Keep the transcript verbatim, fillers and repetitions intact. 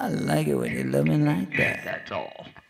I like it when you love me like that. That's all.